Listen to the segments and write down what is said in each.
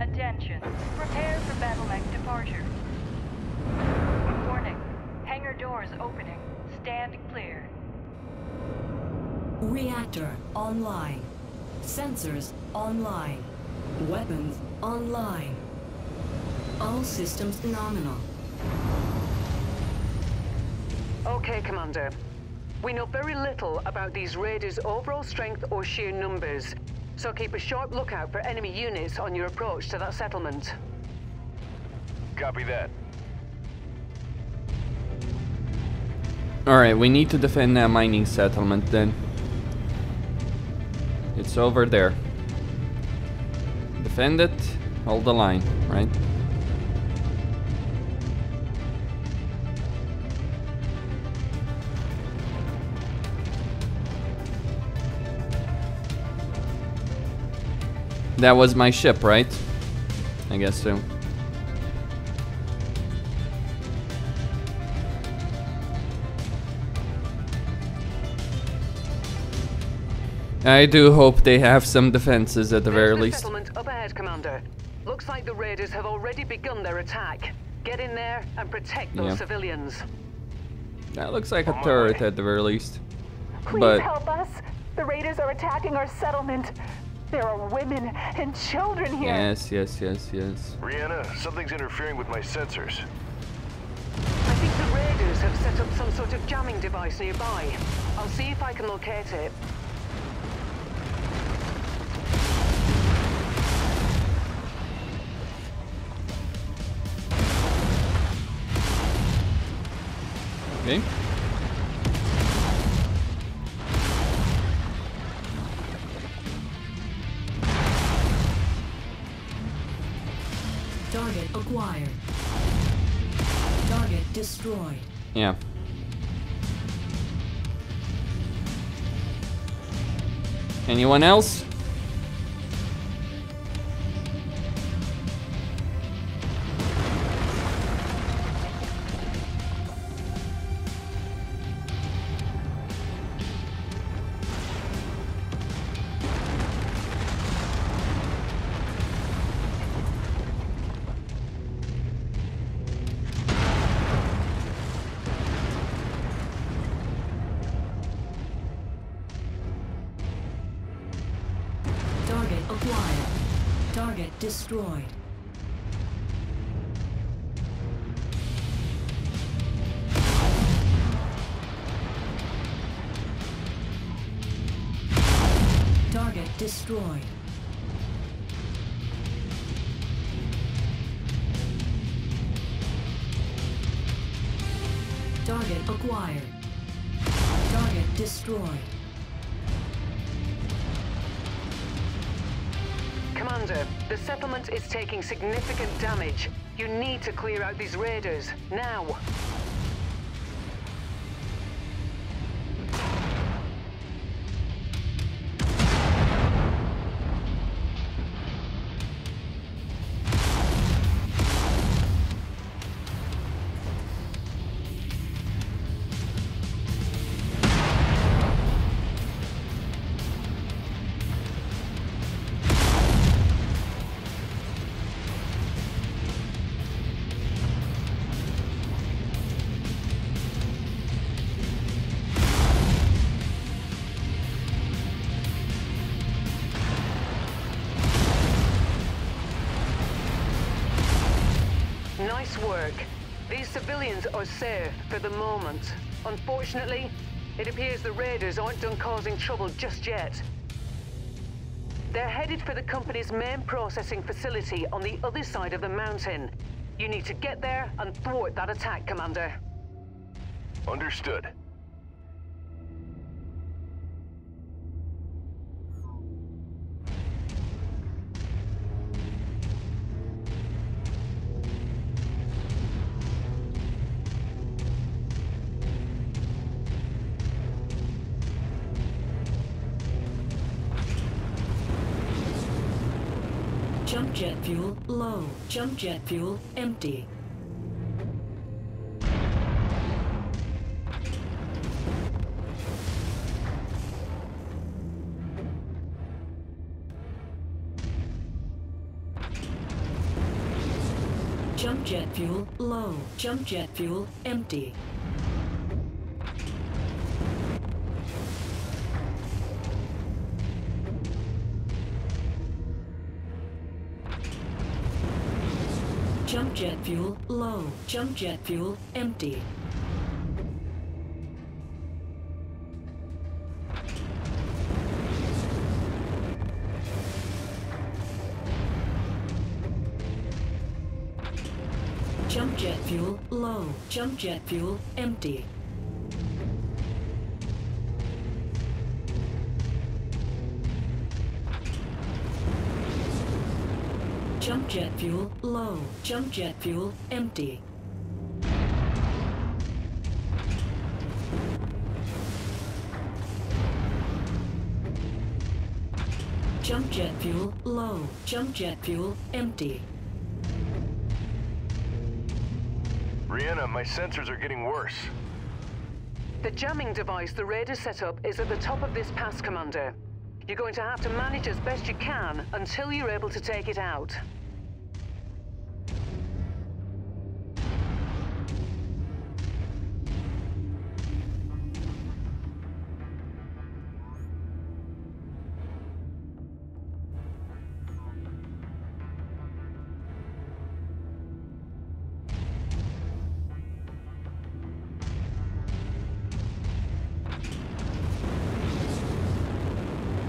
Attention, prepare for Battlemech departure. Warning, hangar doors opening. Stand clear. Reactor online. Sensors online. Weapons online. All systems nominal. Okay, Commander. We know very little about these raiders' overall strength or sheer numbers, so keep a sharp lookout for enemy units on your approach to that settlement. Copy that. Alright, we need to defend that mining settlement then. It's over there. Defend it, hold the line, right? That was my ship, right? I guess so. I do hope they have some defenses at the very least. Settlement up ahead, Commander. Looks like the raiders have already begun their attack. Get in there and protect those civilians. That looks like a turret at the very least. Please help us. The raiders are attacking our settlement. There are women and children here. Yes. Rihanna, something's interfering with my sensors. I think the raiders have set up some sort of jamming device nearby. I'll see if I can locate it. Okay. Target acquired. Target destroyed. Yeah. Anyone else? Destroyed. Target destroyed. Target acquired. Target destroyed. Commander, the settlement is taking significant damage. You need to clear out these raiders, now. Nice work. These civilians are safe for the moment. Unfortunately, it appears the raiders aren't done causing trouble just yet. They're headed for the company's main processing facility on the other side of the mountain. You need to get there and thwart that attack, Commander. Understood. Jump jet fuel low. Jump jet fuel empty. Jump jet fuel low. Jump jet fuel empty. Jump jet fuel low. Jump jet fuel empty. Jump jet fuel low. Jump jet fuel empty. Jump jet fuel low. Jump jet fuel empty. Jump jet fuel low. Jump jet fuel empty. Rihanna, my sensors are getting worse. The jamming device the Raiders set up is at the top of this pass, Commander. You're going to have to manage as best you can until you're able to take it out.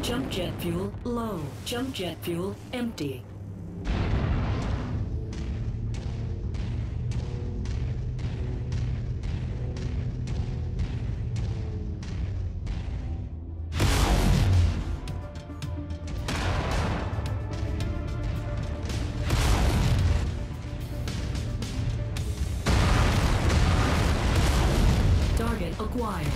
Jump jet fuel low. Jump jet fuel empty. Target acquired.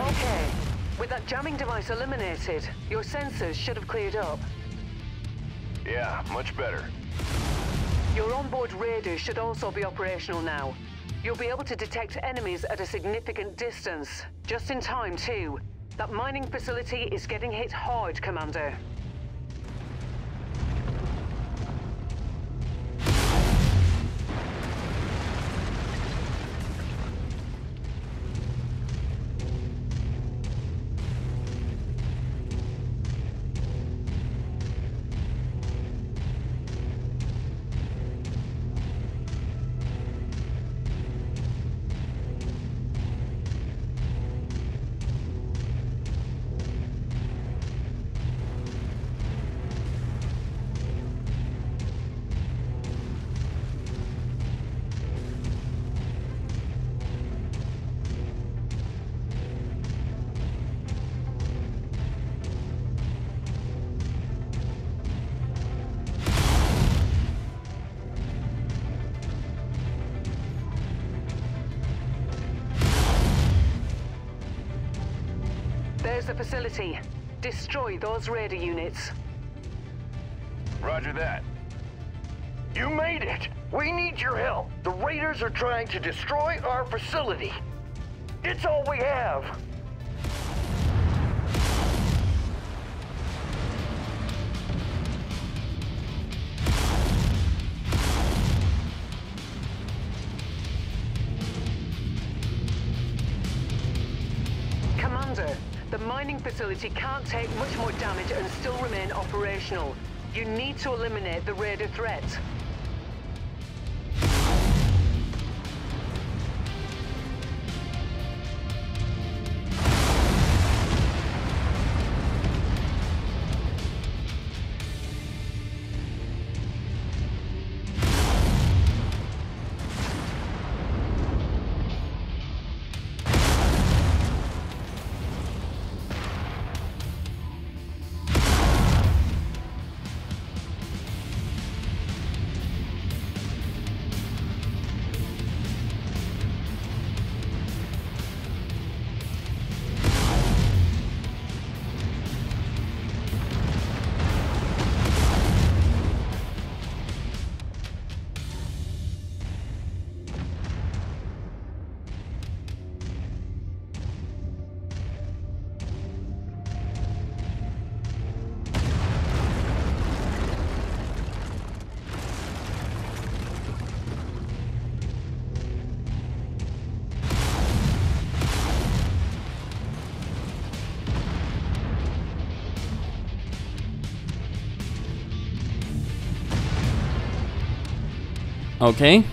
Okay. With that jamming device eliminated, your sensors should have cleared up. Yeah, much better. Your onboard radar should also be operational now. You'll be able to detect enemies at a significant distance. Just in time, too. That mining facility is getting hit hard, Commander. The facility. Destroy those radar units. Roger that. You made it! We need your help! The raiders are trying to destroy our facility. It's all we have! The mining facility can't take much more damage and still remain operational. You need to eliminate the raider threat. Okay.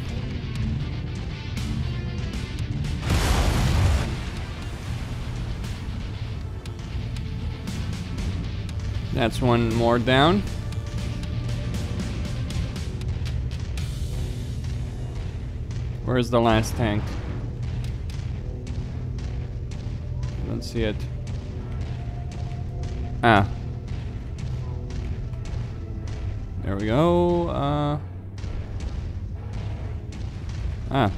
That's one more down. Where's the last tank? I don't see it. Ah. There we go. Ah.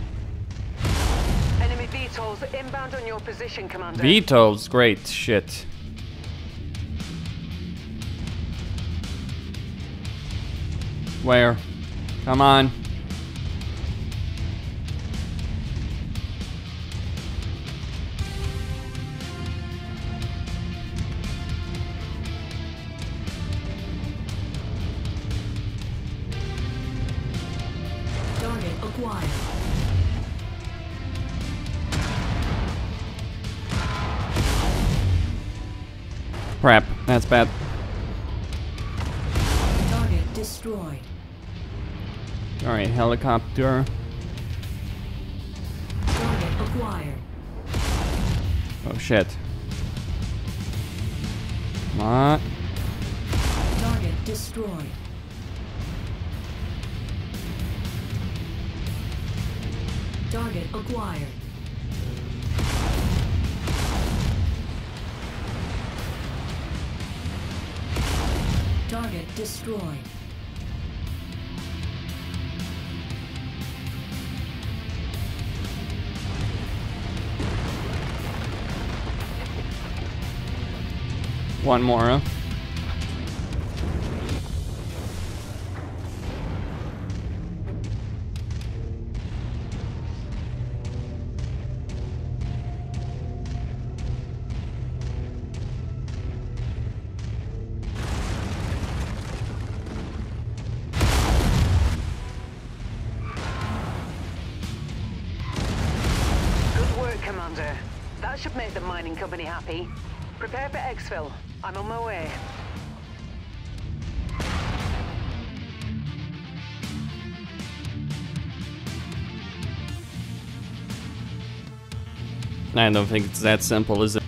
Enemy VTOLs inbound on your position, Commander. VTOLs, great shit. Where? Come on. Crap, that's bad. Target destroyed. All right, helicopter. Target acquired. Oh shit. Come on. Target destroyed. Target acquired. Target destroyed. One more, huh? Commander, that should make the mining company happy. Prepare for Exville. I'm on my way. I don't think it's that simple, is it?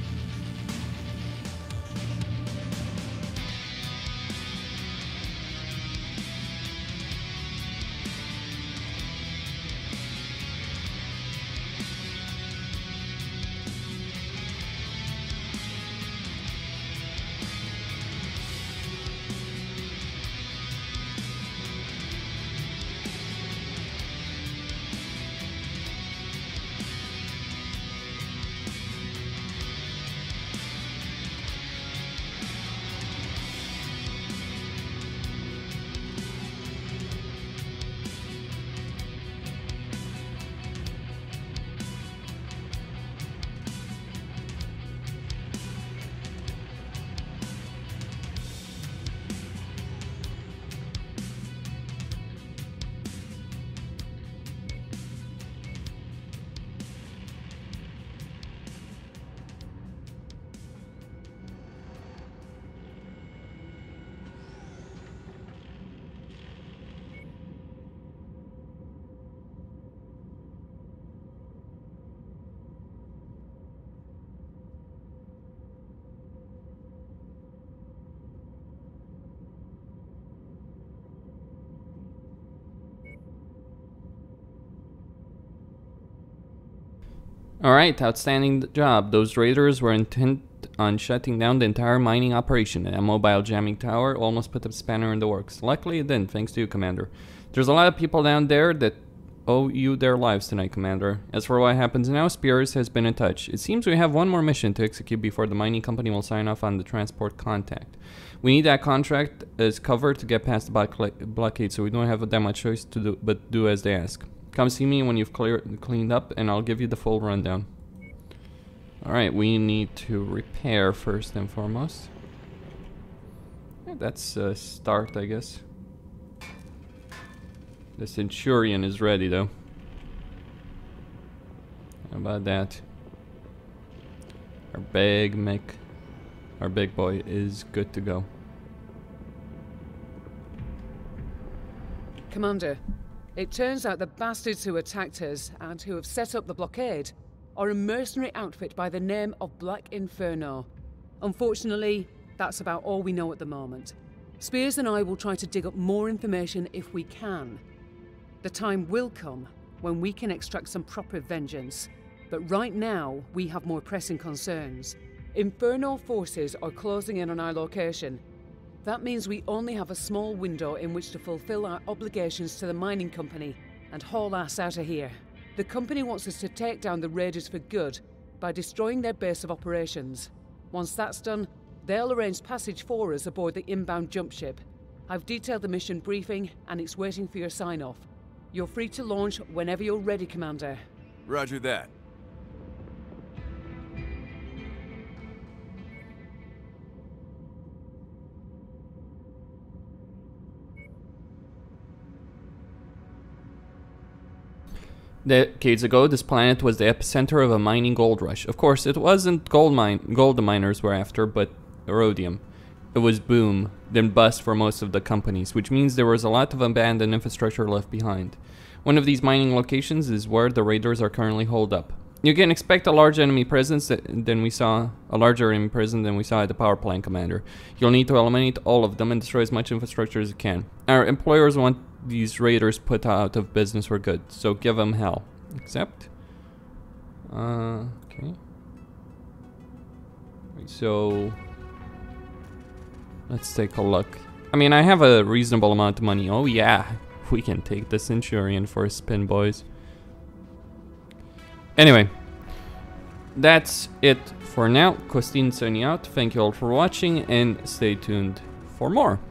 Alright, outstanding job. Those raiders were intent on shutting down the entire mining operation. A mobile jamming tower almost put a spanner in the works. Luckily it didn't, thanks to you, Commander. There's a lot of people down there that owe you their lives tonight, Commander. As for what happens now, Spears has been in touch. It seems we have one more mission to execute before the mining company will sign off on the transport contract. We need that contract as cover to get past the blockade, so we don't have that much choice to do, but do as they ask. Come see me when you've cleaned up, and I'll give you the full rundown. Alright, we need to repair first and foremost. Yeah, that's a start, I guess. The Centurion is ready, though. How about that? Our big boy is good to go. Commander. It turns out the bastards who attacked us and who have set up the blockade are a mercenary outfit by the name of Black Inferno. Unfortunately, that's about all we know at the moment. Spears and I will try to dig up more information if we can. The time will come when we can extract some proper vengeance, but right now we have more pressing concerns. Inferno forces are closing in on our location. That means we only have a small window in which to fulfill our obligations to the mining company and haul ass out of here. The company wants us to take down the raiders for good by destroying their base of operations. Once that's done, they'll arrange passage for us aboard the inbound jump ship. I've detailed the mission briefing and it's waiting for your sign-off. You're free to launch whenever you're ready, Commander. Roger that. Decades ago, this planet was the epicenter of a mining gold rush. Of course, it wasn't gold the miners were after, but erodium. It was boom, then bust for most of the companies, which means there was a lot of abandoned infrastructure left behind. One of these mining locations is where the raiders are currently holed up. You can expect a larger enemy presence than we saw at the power plant, Commander. You'll need to eliminate all of them and destroy as much infrastructure as you can. Our employers want these raiders put out of business for good, so give them hell. Except, okay. So let's take a look. I mean, I have a reasonable amount of money. Oh yeah, we can take the Centurion for a spin, boys. Anyway, that's it for now. Costin signing out. Thank you all for watching and stay tuned for more.